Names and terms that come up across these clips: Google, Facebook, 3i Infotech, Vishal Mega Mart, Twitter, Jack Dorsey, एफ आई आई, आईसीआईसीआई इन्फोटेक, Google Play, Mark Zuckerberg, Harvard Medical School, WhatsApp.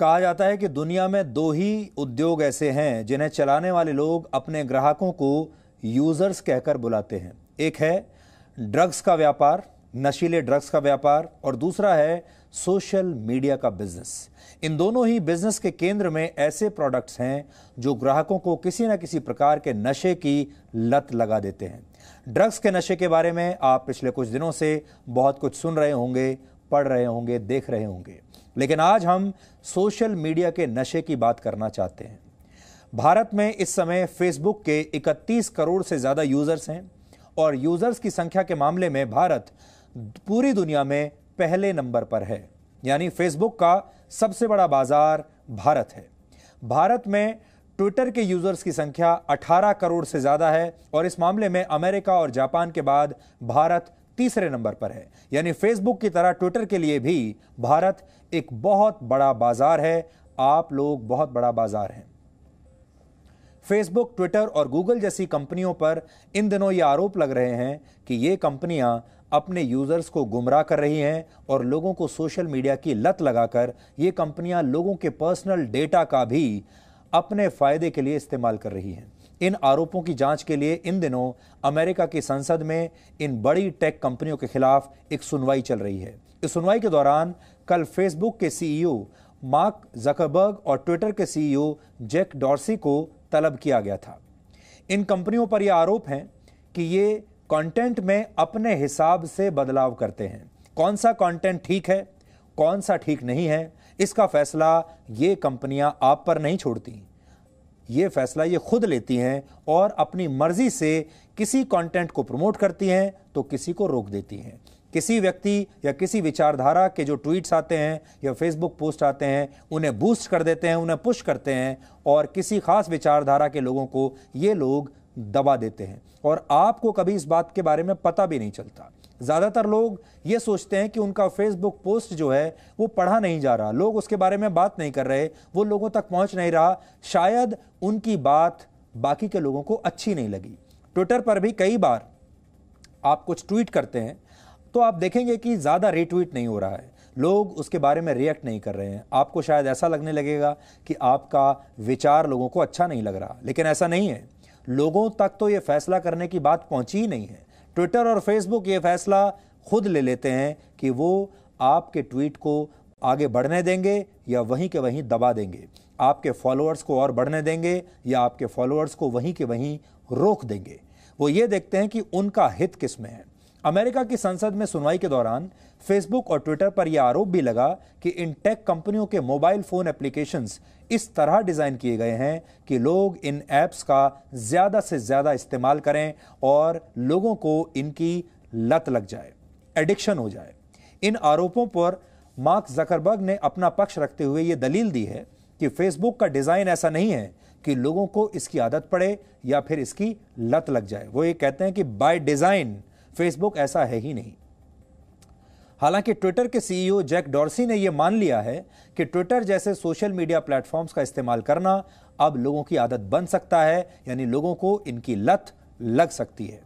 कहा जाता है कि दुनिया में दो ही उद्योग ऐसे हैं जिन्हें चलाने वाले लोग अपने ग्राहकों को यूज़र्स कहकर बुलाते हैं। एक है ड्रग्स का व्यापार, नशीले ड्रग्स का व्यापार, और दूसरा है सोशल मीडिया का बिजनेस। इन दोनों ही बिजनेस के केंद्र में ऐसे प्रोडक्ट्स हैं जो ग्राहकों को किसी न किसी प्रकार के नशे की लत लगा देते हैं। ड्रग्स के नशे के बारे में आप पिछले कुछ दिनों से बहुत कुछ सुन रहे होंगे, पढ़ रहे होंगे, देख रहे होंगे, लेकिन आज हम सोशल मीडिया के नशे की बात करना चाहते हैं। भारत में इस समय फेसबुक के 31 करोड़ से ज़्यादा यूज़र्स हैं और यूज़र्स की संख्या के मामले में भारत पूरी दुनिया में पहले नंबर पर है, यानी फेसबुक का सबसे बड़ा बाजार भारत है। भारत में ट्विटर के यूज़र्स की संख्या 18 करोड़ से ज़्यादा है और इस मामले में अमेरिका और जापान के बाद भारत तीसरे नंबर पर है, यानी फेसबुक की तरह ट्विटर के लिए भी भारत एक बहुत बड़ा बाजार है। आप लोग बहुत बड़ा बाजार हैं। फेसबुक, ट्विटर और गूगल जैसी कंपनियों पर इन दिनों ये आरोप लग रहे हैं कि ये कंपनियां अपने यूज़र्स को गुमराह कर रही हैं और लोगों को सोशल मीडिया की लत लगाकर ये कंपनियां लोगों के पर्सनल डेटा का भी अपने फ़ायदे के लिए इस्तेमाल कर रही हैं। इन आरोपों की जांच के लिए इन दिनों अमेरिका की संसद में इन बड़ी टेक कंपनियों के खिलाफ एक सुनवाई चल रही है। इस सुनवाई के दौरान कल फेसबुक के CEO मार्क ज़करबर्ग और ट्विटर के CEO जैक डॉर्सी को तलब किया गया था। इन कंपनियों पर यह आरोप है कि ये कंटेंट में अपने हिसाब से बदलाव करते हैं। कौन सा कंटेंट ठीक है, कौन सा ठीक नहीं है, इसका फैसला ये कंपनियां आप पर नहीं छोड़ती। ये फैसला ये खुद लेती हैं और अपनी मर्जी से किसी कंटेंट को प्रमोट करती हैं तो किसी को रोक देती हैं। किसी व्यक्ति या किसी विचारधारा के जो ट्वीट्स आते हैं या फेसबुक पोस्ट आते हैं उन्हें बूस्ट कर देते हैं, उन्हें पुश करते हैं और किसी खास विचारधारा के लोगों को ये लोग दबा देते हैं और आपको कभी इस बात के बारे में पता भी नहीं चलता। ज़्यादातर लोग ये सोचते हैं कि उनका फेसबुक पोस्ट जो है वो पढ़ा नहीं जा रहा, लोग उसके बारे में बात नहीं कर रहे, वो लोगों तक पहुंच नहीं रहा, शायद उनकी बात बाकी के लोगों को अच्छी नहीं लगी। ट्विटर पर भी कई बार आप कुछ ट्वीट करते हैं तो आप देखेंगे कि ज़्यादा रीट्वीट नहीं हो रहा है, लोग उसके बारे में रिएक्ट नहीं कर रहे हैं। आपको शायद ऐसा लगने लगेगा कि आपका विचार लोगों को अच्छा नहीं लग रहा, लेकिन ऐसा नहीं है। लोगों तक तो ये फैसला करने की बात पहुंची ही नहीं है। ट्विटर और फेसबुक ये फैसला खुद ले लेते हैं कि वो आपके ट्वीट को आगे बढ़ने देंगे या वहीं के वहीं दबा देंगे, आपके फॉलोअर्स को और बढ़ने देंगे या आपके फॉलोअर्स को वहीं के वहीं रोक देंगे। वो ये देखते हैं कि उनका हित किस में है। अमेरिका की संसद में सुनवाई के दौरान फेसबुक और ट्विटर पर यह आरोप भी लगा कि इन टेक कंपनियों के मोबाइल फ़ोन एप्लीकेशंस इस तरह डिज़ाइन किए गए हैं कि लोग इन ऐप्स का ज़्यादा से ज़्यादा इस्तेमाल करें और लोगों को इनकी लत लग जाए, एडिक्शन हो जाए। इन आरोपों पर मार्क ज़करबर्ग ने अपना पक्ष रखते हुए ये दलील दी है कि फेसबुक का डिज़ाइन ऐसा नहीं है कि लोगों को इसकी आदत पड़े या फिर इसकी लत लग जाए। वो ये कहते हैं कि बाय डिज़ाइन फेसबुक ऐसा है ही नहीं। हालांकि ट्विटर के CEO जैक डॉर्सी ने यह मान लिया है कि ट्विटर जैसे सोशल मीडिया प्लेटफॉर्म्स का इस्तेमाल करना अब लोगों की आदत बन सकता है, यानी लोगों को इनकी लत लग सकती है।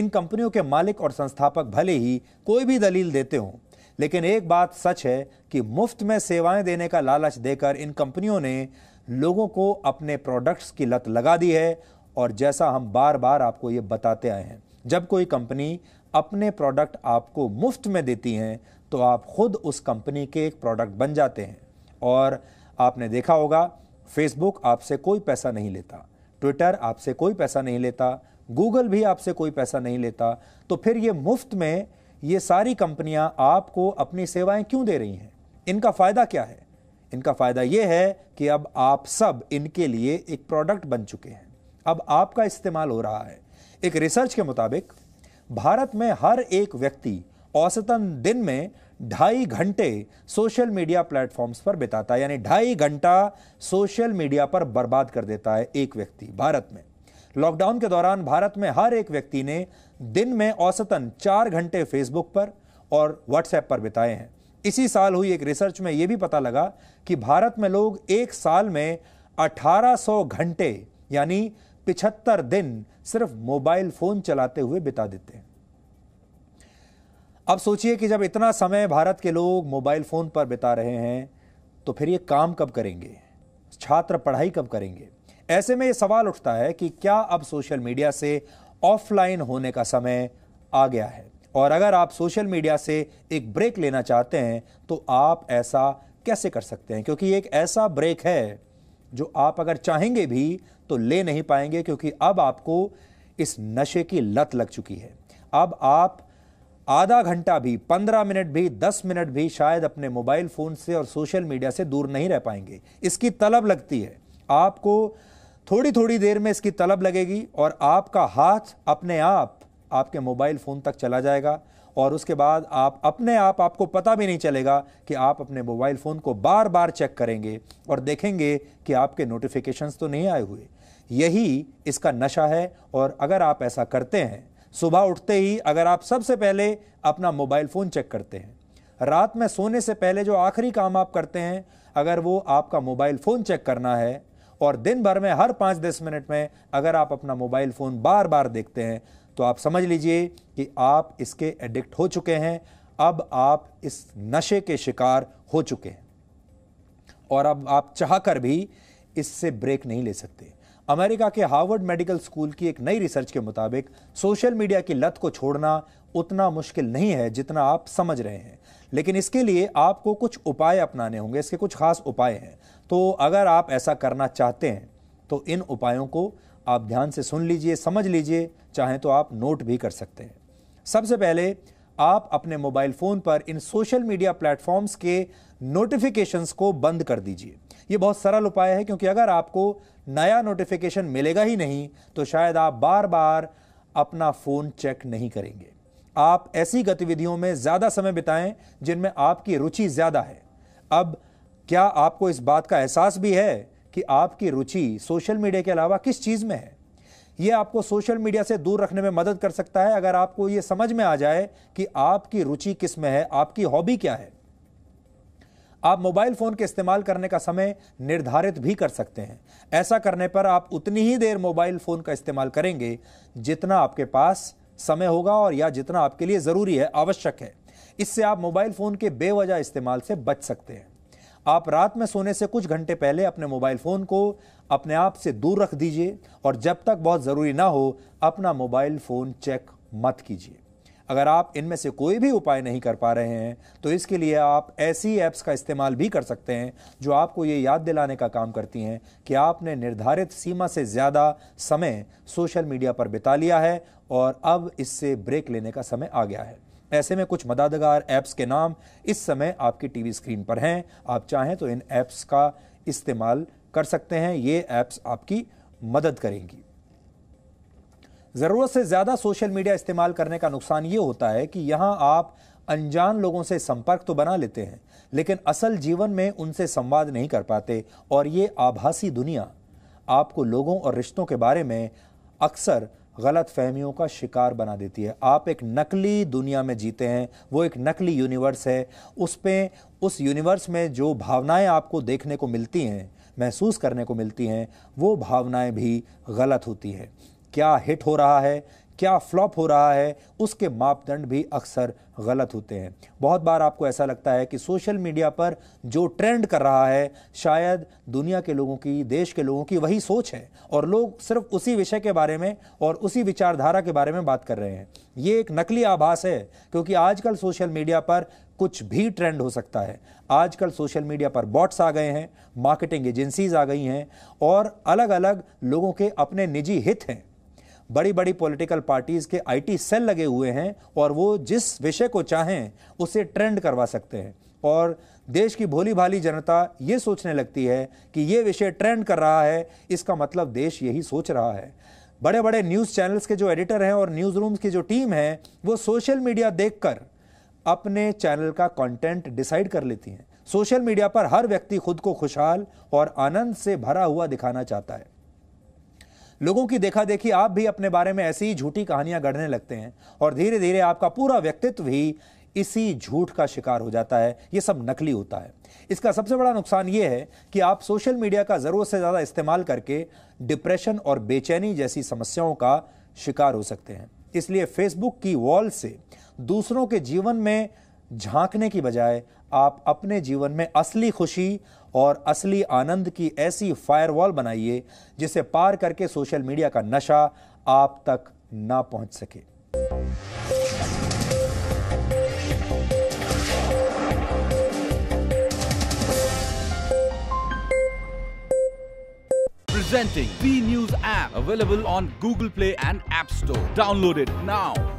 इन कंपनियों के मालिक और संस्थापक भले ही कोई भी दलील देते हों, लेकिन एक बात सच है कि मुफ्त में सेवाएं देने का लालच देकर इन कंपनियों ने लोगों को अपने प्रोडक्ट्स की लत लगा दी है। और जैसा हम बार बार आपको ये बताते आए हैं, जब कोई कंपनी अपने प्रोडक्ट आपको मुफ्त में देती हैं तो आप खुद उस कंपनी के एक प्रोडक्ट बन जाते हैं। और आपने देखा होगा, फेसबुक आपसे कोई पैसा नहीं लेता, ट्विटर आपसे कोई पैसा नहीं लेता, गूगल भी आपसे कोई पैसा नहीं लेता, तो फिर ये मुफ्त में ये सारी कंपनियां आपको अपनी सेवाएं क्यों दे रही हैं? इनका फ़ायदा क्या है? इनका फ़ायदा ये है कि अब आप सब इनके लिए एक प्रोडक्ट बन चुके हैं, अब आपका इस्तेमाल हो रहा है। एक रिसर्च के मुताबिक भारत में हर एक व्यक्ति औसतन दिन में 2.5 घंटे सोशल मीडिया प्लेटफॉर्म्स पर बिताता है, यानी 2.5 घंटा सोशल मीडिया पर बर्बाद कर देता है एक व्यक्ति भारत में। लॉकडाउन के दौरान भारत में हर एक व्यक्ति ने दिन में औसतन 4 घंटे फेसबुक पर और व्हाट्सएप पर बिताए हैं। इसी साल हुई एक रिसर्च में यह भी पता लगा कि भारत में लोग एक साल में 1800 घंटे यानी 75 दिन सिर्फ मोबाइल फोन चलाते हुए बिता देते हैं। अब सोचिए कि जब इतना समय भारत के लोग मोबाइल फोन पर बिता रहे हैं तो फिर ये काम कब करेंगे, छात्र पढ़ाई कब करेंगे? ऐसे में ये सवाल उठता है कि क्या अब सोशल मीडिया से ऑफलाइन होने का समय आ गया है? और अगर आप सोशल मीडिया से एक ब्रेक लेना चाहते हैं तो आप ऐसा कैसे कर सकते हैं? क्योंकि एक ऐसा ब्रेक है जो आप अगर चाहेंगे भी तो ले नहीं पाएंगे, क्योंकि अब आपको इस नशे की लत लग चुकी है। अब आप आधा घंटा भी, 15 मिनट भी, 10 मिनट भी शायद अपने मोबाइल फ़ोन से और सोशल मीडिया से दूर नहीं रह पाएंगे। इसकी तलब लगती है, आपको थोड़ी थोड़ी देर में इसकी तलब लगेगी और आपका हाथ अपने आप आपके मोबाइल फ़ोन तक चला जाएगा और उसके बाद आप अपने आप, आपको पता भी नहीं चलेगा कि आप अपने मोबाइल फ़ोन को बार बार चेक करेंगे और देखेंगे कि आपके नोटिफिकेशंस तो नहीं आए हुए। यही इसका नशा है। और अगर आप ऐसा करते हैं, सुबह उठते ही अगर आप सबसे पहले अपना मोबाइल फ़ोन चेक करते हैं, रात में सोने से पहले जो आखिरी काम आप करते हैं अगर वो आपका मोबाइल फ़ोन चेक करना है, और दिन भर में हर 5-10 मिनट में अगर आप अपना मोबाइल फ़ोन बार बार देखते हैं, तो आप समझ लीजिए कि आप इसके एडिक्ट हो चुके हैं। अब आप इस नशे के शिकार हो चुके हैं और अब आप चाहकर भी इससे ब्रेक नहीं ले सकते। अमेरिका के हार्वर्ड मेडिकल स्कूल की एक नई रिसर्च के मुताबिक सोशल मीडिया की लत को छोड़ना उतना मुश्किल नहीं है जितना आप समझ रहे हैं, लेकिन इसके लिए आपको कुछ उपाय अपनाने होंगे। इसके कुछ खास उपाय हैं, तो अगर आप ऐसा करना चाहते हैं तो इन उपायों को आप ध्यान से सुन लीजिए, समझ लीजिए, चाहें तो आप नोट भी कर सकते हैं। सबसे पहले आप अपने मोबाइल फ़ोन पर इन सोशल मीडिया प्लेटफॉर्म्स के नोटिफिकेशंस को बंद कर दीजिए। ये बहुत सरल उपाय है, क्योंकि अगर आपको नया नोटिफिकेशन मिलेगा ही नहीं तो शायद आप बार बार अपना फ़ोन चेक नहीं करेंगे। आप ऐसी गतिविधियों में ज़्यादा समय बिताएं जिनमें आपकी रुचि ज़्यादा है। अब क्या आपको इस बात का एहसास भी है कि आपकी रुचि सोशल मीडिया के अलावा किस चीज़ में है? ये आपको सोशल मीडिया से दूर रखने में मदद कर सकता है अगर आपको ये समझ में आ जाए कि आपकी रुचि किस में है, आपकी हॉबी क्या है। आप मोबाइल फ़ोन के इस्तेमाल करने का समय निर्धारित भी कर सकते हैं। ऐसा करने पर आप उतनी ही देर मोबाइल फ़ोन का इस्तेमाल करेंगे जितना आपके पास समय होगा और या जितना आपके लिए ज़रूरी है, आवश्यक है। इससे आप मोबाइल फ़ोन के बेवजह इस्तेमाल से बच सकते हैं। आप रात में सोने से कुछ घंटे पहले अपने मोबाइल फ़ोन को अपने आप से दूर रख दीजिए और जब तक बहुत ज़रूरी ना हो अपना मोबाइल फ़ोन चेक मत कीजिए। अगर आप इनमें से कोई भी उपाय नहीं कर पा रहे हैं तो इसके लिए आप ऐसी ऐप्स का इस्तेमाल भी कर सकते हैं जो आपको ये याद दिलाने का काम करती हैं कि आपने निर्धारित सीमा से ज़्यादा समय सोशल मीडिया पर बिता लिया है और अब इससे ब्रेक लेने का समय आ गया है। ऐसे में कुछ मददगार ऐप्स के नाम इस समय आपकी टीवी स्क्रीन पर हैं। आप चाहें तो इन ऐप्स का इस्तेमाल कर सकते हैं, ये ऐप्स आपकी मदद करेंगी। ज़रूरत से ज़्यादा सोशल मीडिया इस्तेमाल करने का नुकसान ये होता है कि यहाँ आप अनजान लोगों से संपर्क तो बना लेते हैं, लेकिन असल जीवन में उनसे संवाद नहीं कर पाते और ये आभासी दुनिया आपको लोगों और रिश्तों के बारे में अक्सर गलत फहमियों का शिकार बना देती है। आप एक नकली दुनिया में जीते हैं, वो एक नकली यूनिवर्स है। उस यूनिवर्स में जो भावनाएं आपको देखने को मिलती हैं, महसूस करने को मिलती हैं, वो भावनाएं भी गलत होती हैं। क्या हिट हो रहा है, क्या फ्लॉप हो रहा है, उसके मापदंड भी अक्सर गलत होते हैं। बहुत बार आपको ऐसा लगता है कि सोशल मीडिया पर जो ट्रेंड कर रहा है शायद दुनिया के लोगों की, देश के लोगों की वही सोच है और लोग सिर्फ उसी विषय के बारे में और उसी विचारधारा के बारे में बात कर रहे हैं। ये एक नकली आभास है, क्योंकि आजकल सोशल मीडिया पर कुछ भी ट्रेंड हो सकता है। आजकल सोशल मीडिया पर बॉट्स आ गए हैं, मार्केटिंग एजेंसीज आ गई हैं और अलग अलग लोगों के अपने निजी हित हैं। बड़ी बड़ी पॉलिटिकल पार्टीज़ के आईटी सेल लगे हुए हैं और वो जिस विषय को चाहें उसे ट्रेंड करवा सकते हैं और देश की भोली भाली जनता ये सोचने लगती है कि ये विषय ट्रेंड कर रहा है, इसका मतलब देश यही सोच रहा है। बड़े बड़े न्यूज़ चैनल्स के जो एडिटर हैं और न्यूज़ रूम्स की जो टीम है वो सोशल मीडिया देखकर अपने चैनल का कंटेंट डिसाइड कर लेती हैं। सोशल मीडिया पर हर व्यक्ति खुद को खुशहाल और आनंद से भरा हुआ दिखाना चाहता है। लोगों की देखा देखी आप भी अपने बारे में ऐसी ही झूठी कहानियां गढ़ने लगते हैं और धीरे धीरे आपका पूरा व्यक्तित्व भी इसी झूठ का शिकार हो जाता है। ये सब नकली होता है। इसका सबसे बड़ा नुकसान ये है कि आप सोशल मीडिया का ज़रूरत से ज़्यादा इस्तेमाल करके डिप्रेशन और बेचैनी जैसी समस्याओं का शिकार हो सकते हैं। इसलिए फेसबुक की वॉल से दूसरों के जीवन में झांकने की बजाय आप अपने जीवन में असली खुशी और असली आनंद की ऐसी फायरवॉल बनाइए जिसे पार करके सोशल मीडिया का नशा आप तक ना पहुंच सके। Presenting B News app available on Google Play and App Store. Download it now.